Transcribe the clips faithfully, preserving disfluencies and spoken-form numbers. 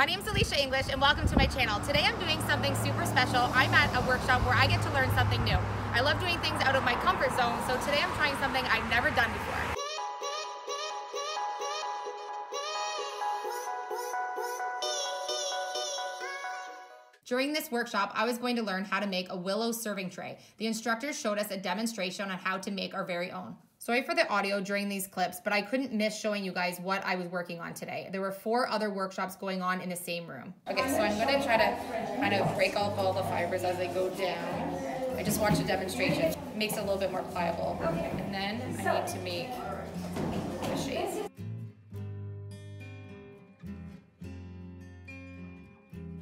My name is Alicia English and welcome to my channel. Today I'm doing something super special. I'm at a workshop where I get to learn something new. I love doing things out of my comfort zone, so today I'm trying something I've never done before. During this workshop, I was going to learn how to make a willow serving tray. The instructor showed us a demonstration on how to make our very own. Sorry for the audio during these clips, but I couldn't miss showing you guys what I was working on today. There were four other workshops going on in the same room. Okay, so I'm gonna try to kind of break off all the fibers as they go down. I just watched a demonstration. It makes it a little bit more pliable. And then I need to make a shape.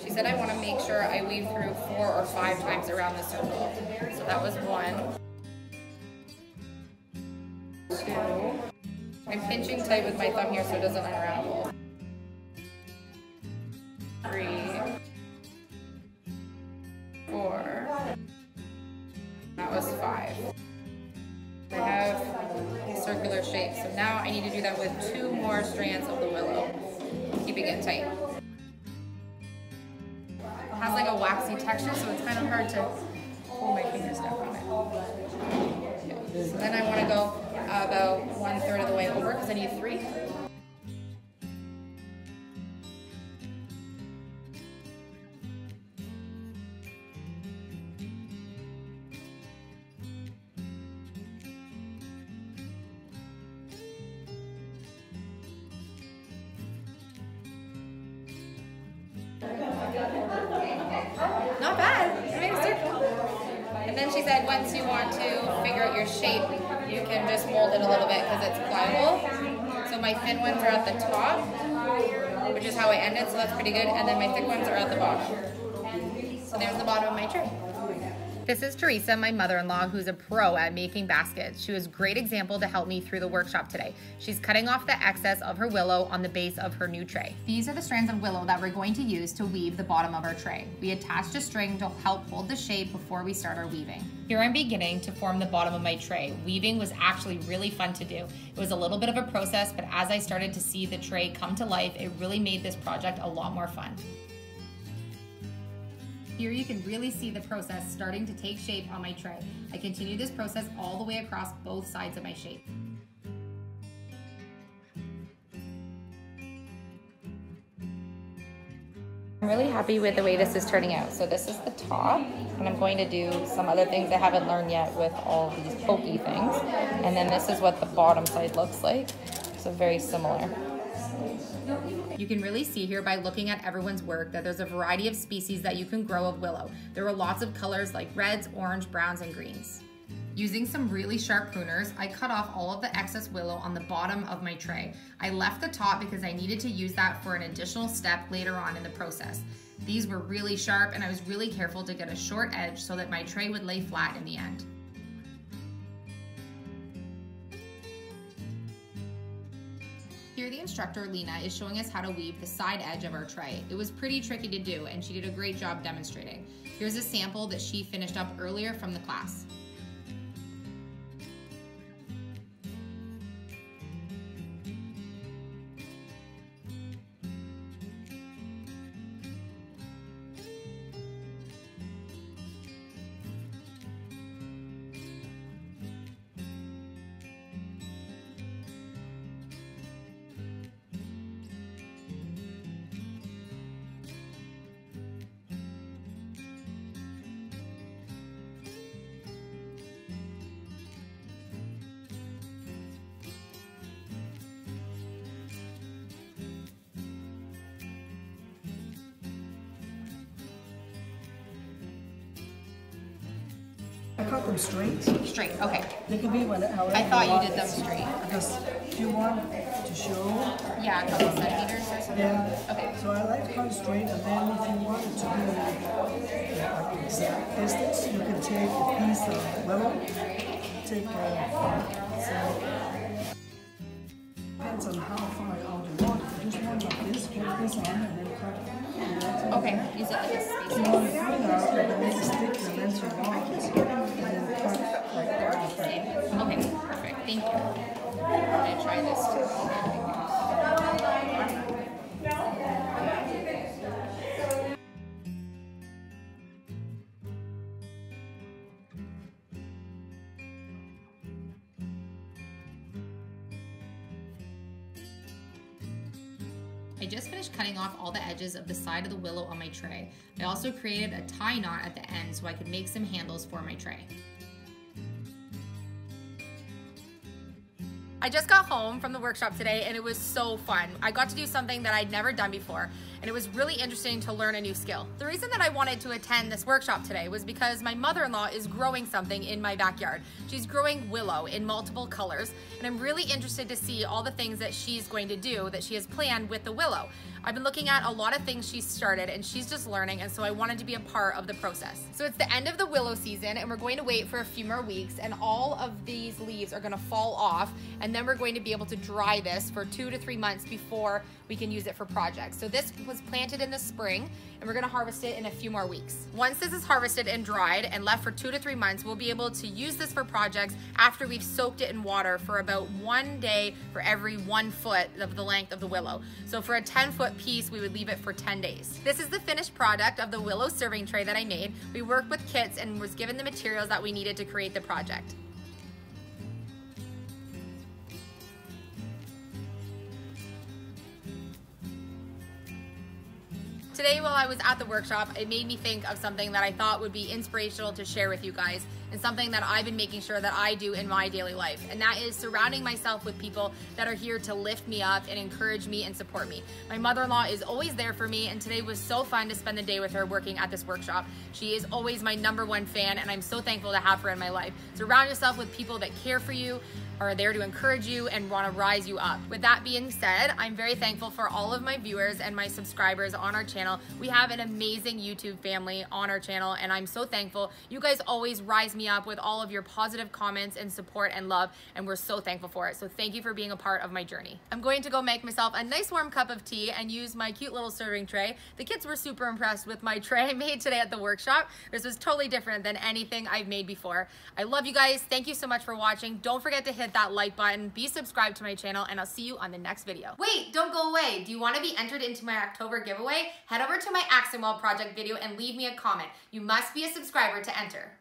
She said I wanna make sure I weave through four or five times around the circle. So that was one. Two. I'm pinching tight with my thumb here so it doesn't unravel. Three. Four. That was five. I have a circular shape, so now I need to do that with two more strands of the willow, keeping it tight. It has like a waxy texture, so it's kind of hard to pull my fingers down on it. Okay. So then I want to go about one third of the way over because I need three. Not bad. I made a circle. And then she said once you want to figure out your shape, you can just mold it a little bit because it's pliable. So my thin ones are at the top, which is how I end it, so that's pretty good. And then my thick ones are at the bottom. So there's the bottom of my tray. This is Teresa, my mother-in-law, who's a pro at making baskets. She was a great example to help me through the workshop today. She's cutting off the excess of her willow on the base of her new tray. These are the strands of willow that we're going to use to weave the bottom of our tray. We attached a string to help hold the shape before we start our weaving. Here I'm beginning to form the bottom of my tray. Weaving was actually really fun to do. It was a little bit of a process, but as I started to see the tray come to life, it really made this project a lot more fun. Here you can really see the process starting to take shape on my tray. I continue this process all the way across both sides of my shape. I'm really happy with the way this is turning out. So this is the top, and I'm going to do some other things I haven't learned yet with all these pokey things. And then this is what the bottom side looks like. So very similar. You can really see here by looking at everyone's work that there's a variety of species that you can grow of willow. There were lots of colors like reds, orange, browns, and greens. Using some really sharp pruners, I cut off all of the excess willow on the bottom of my tray. I left the top because I needed to use that for an additional step later on in the process. These were really sharp and I was really careful to get a short edge so that my tray would lay flat in the end. Here the instructor, Lena, is showing us how to weave the side edge of our tray. It was pretty tricky to do and she did a great job demonstrating. Here's a sample that she finished up earlier from the class. I cut them straight. Straight, okay. They could be whatever. I thought you did them straight. Because do you want to show? Yeah, a couple centimeters or something. Yeah. Okay. So I like to cut straight, and then if you want it to be like exact distance, you can take a piece of willow, take a. So depends on how far out you want. You just want like this, put this on, and then cut it. Okay, use it like a space. You want to cut it out, and then stick the lens you want. Thank you. I'm going to try this too. just finished cutting off all the edges of the side of the willow on my tray. I also created a tie knot at the end so I could make some handles for my tray. I just got home from the workshop today and it was so fun. I got to do something that I'd never done before and it was really interesting to learn a new skill. The reason that I wanted to attend this workshop today was because my mother-in-law is growing something in my backyard. She's growing willow in multiple colors and I'm really interested to see all the things that she's going to do, that she has planned with the willow. I've been looking at a lot of things she started and she's just learning, and so I wanted to be a part of the process. So it's the end of the willow season and we're going to wait for a few more weeks and all of these leaves are gonna fall off, and And then we're going to be able to dry this for two to three months before we can use it for projects. So this was planted in the spring and we're gonna harvest it in a few more weeks. Once this is harvested and dried and left for two to three months, we'll be able to use this for projects after we've soaked it in water for about one day for every one foot of the length of the willow. So for a ten foot piece, we would leave it for ten days. This is the finished product of the willow serving tray that I made. We worked with kits and was given the materials that we needed to create the project. Today, while I was at the workshop, it made me think of something that I thought would be inspirational to share with you guys, and something that I've been making sure that I do in my daily life, and that is surrounding myself with people that are here to lift me up and encourage me and support me. My mother-in-law is always there for me, and today was so fun to spend the day with her working at this workshop. She is always my number one fan, and I'm so thankful to have her in my life. Surround yourself with people that care for you, are there to encourage you and want to rise you up. With that being said, I'm very thankful for all of my viewers and my subscribers on our channel. We have an amazing YouTube family on our channel, and I'm so thankful. You guys always rise me up with all of your positive comments and support and love, and we're so thankful for it. So thank you for being a part of my journey. I'm going to go make myself a nice warm cup of tea and use my cute little serving tray. The kids were super impressed with my tray I made today at the workshop. This was totally different than anything I've made before. I love you guys. Thank you so much for watching. Don't forget to hit that like button, be subscribed to my channel, and I'll see you on the next video. Wait, don't go away. Do you want to be entered into my October giveaway? Head over to my Axe and Weld project video and leave me a comment. You must be a subscriber to enter.